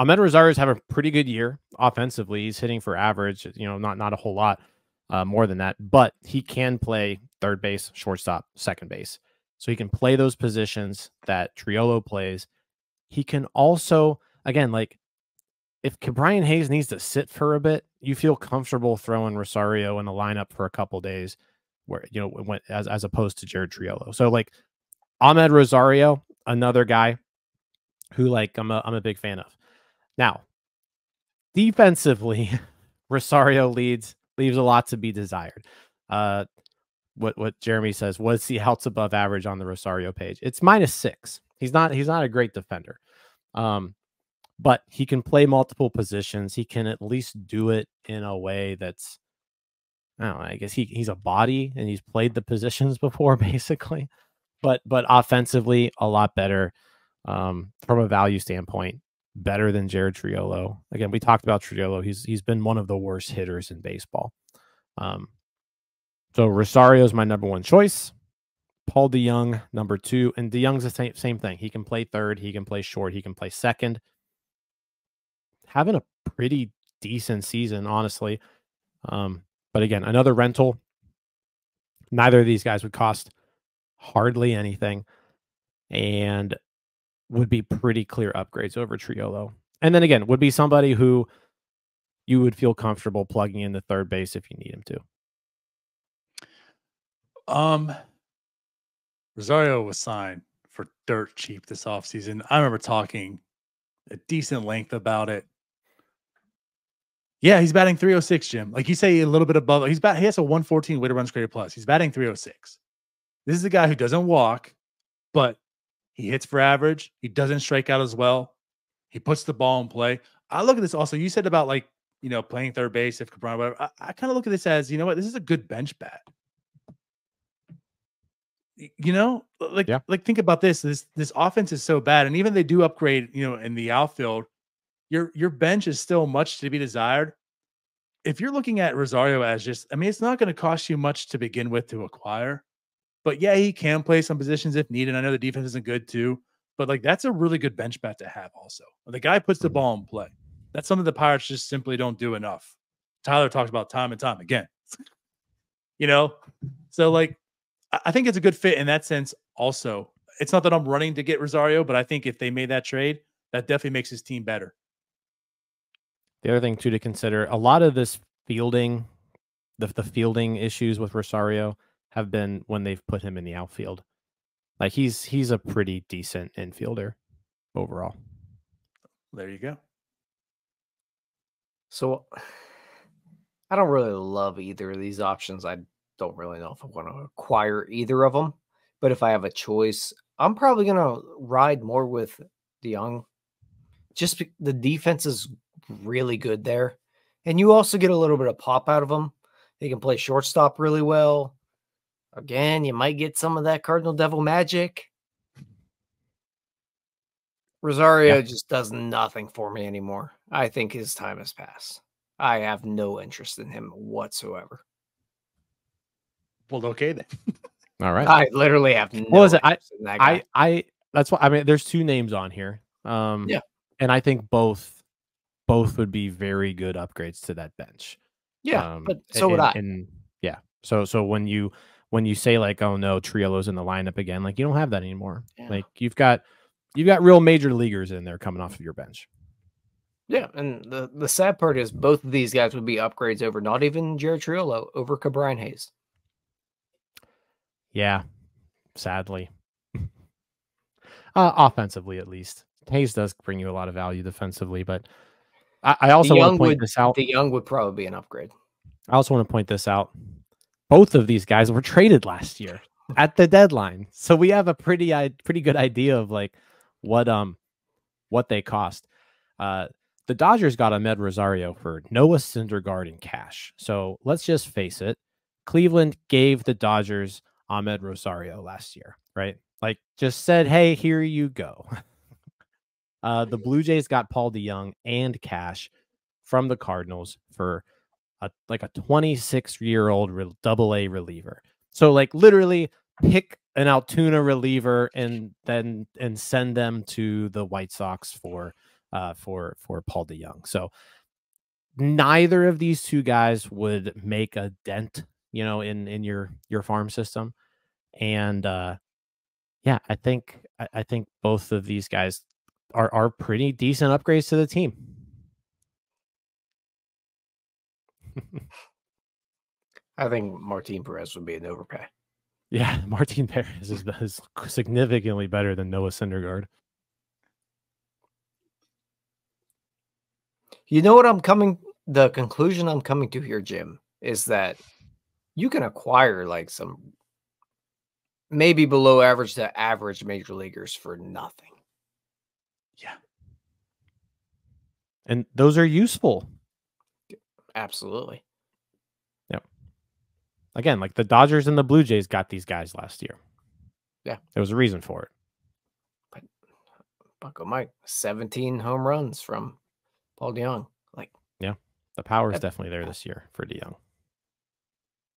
Amed Rosario's having a pretty good year offensively. He's hitting for average, you know, not a whole lot more than that, but he can play third base, shortstop, second base. So he can play those positions that Triolo plays. He can also, again, like if Ke'bryan Hayes needs to sit for a bit, you feel comfortable throwing Rosario in the lineup for a couple days where, you know, when, as opposed to Jared Triolo. So like Amed Rosario, another guy who like I'm a big fan of. Now, defensively, Rosario leaves a lot to be desired. What Jeremy says was the outs above average on the Rosario page. It's -6. He's not a great defender, but he can play multiple positions. He can at least do it in a way that's, I don't know, I guess he's a body and he's played the positions before basically, but offensively a lot better from a value standpoint, better than Jared Triolo. Again, we talked about Triolo. He's been one of the worst hitters in baseball. So Rosario is my #1 choice. Paul DeJong, #2. And DeJong's the same thing. He can play third. He can play short. He can play second. Having a pretty decent season, honestly. But again, another rental. Neither of these guys would cost hardly anything and would be pretty clear upgrades over Triolo. And then again, would be somebody who you would feel comfortable plugging into third base if you need him to. Rosario was signed for dirt cheap this offseason. I remember talking a decent length about it. Yeah, he's batting .306, Jim. Like you say, a little bit above. He has a 114 weighted runs created plus. He's batting .306. This is a guy who doesn't walk, but he hits for average. He doesn't strike out as well. He puts the ball in play. I look at this also. You said about, like, you know, playing third base if Ke'bryan, whatever. I kind of look at this as, you know what, this is a good bench bat. You know, like, yeah. Like think about this. This offense is so bad, and even they do upgrade, you know, in the outfield, your bench is still much to be desired. If you're looking at Rosario as just, I mean, it's not going to cost you much to begin with to acquire, but yeah, he can play some positions if needed. I know the defense isn't good too, but like that's a really good bench bat to have. Also, the guy puts the ball in play. That's something the Pirates just simply don't do enough. Tyler talked about time and time again. You know, so like, I think it's a good fit in that sense. Also, it's not that I'm running to get Rosario, but I think if they made that trade, that definitely makes his team better. The other thing too to consider, a lot of this fielding, the fielding issues with Rosario have been when they've put him in the outfield. Like he's a pretty decent infielder overall. There you go. So I don't really love either of these options. I don't really know if I want to acquire either of them, but if I have a choice, I'm probably going to ride more with DeJong. Just the defense is really good there, and you also get a little bit of pop out of them. They can play shortstop really well. Again, you might get some of that Cardinal Devil magic. Rosario just does nothing for me anymore. I think his time has passed. I have no interest in him whatsoever. Well, okay then. All right. I literally have no interest in that guy. That's why I mean there's two names on here. And I think both would be very good upgrades to that bench. Yeah, but so would I. And yeah. So when you say like, oh no, Triolo's in the lineup again, like you don't have that anymore. Yeah. Like you've got real major leaguers in there coming off of your bench. Yeah, and the sad part is both of these guys would be upgrades over not even Jared Triolo, over Ke'bryan Hayes. Yeah, sadly. Offensively, at least. Hayes does bring you a lot of value defensively, but I also want to point this out. DeJong would probably be an upgrade. I also want to point this out. Both of these guys were traded last year at the deadline. So we have a pretty good idea of like what they cost. The Dodgers got Amed Rosario for Noah Syndergaard in cash. So let's just face it. Cleveland gave the Dodgers Amed Rosario last year, right? Like just said, hey, here you go. The Blue Jays got Paul DeJong and cash from the Cardinals for like a 26-year-old AA reliever. So like literally pick an Altoona reliever and send them to the White Sox for for Paul DeJong. So neither of these two guys would make a dent, you know, in your farm system. And yeah, I think both of these guys are pretty decent upgrades to the team. I think Martin Perez would be an overpay. Yeah, Martin Perez is significantly better than Noah Syndergaard. You know what I'm coming, the conclusion I'm coming to here, Jim, is that you can acquire like some maybe below average to average major leaguers for nothing. Yeah. And those are useful. Absolutely. Yeah. Again, like the Dodgers and the Blue Jays got these guys last year. Yeah. There was a reason for it. But Bucko Mike, 17 home runs from Paul DeJong. Like, yeah, the power is definitely there this year for DeJong.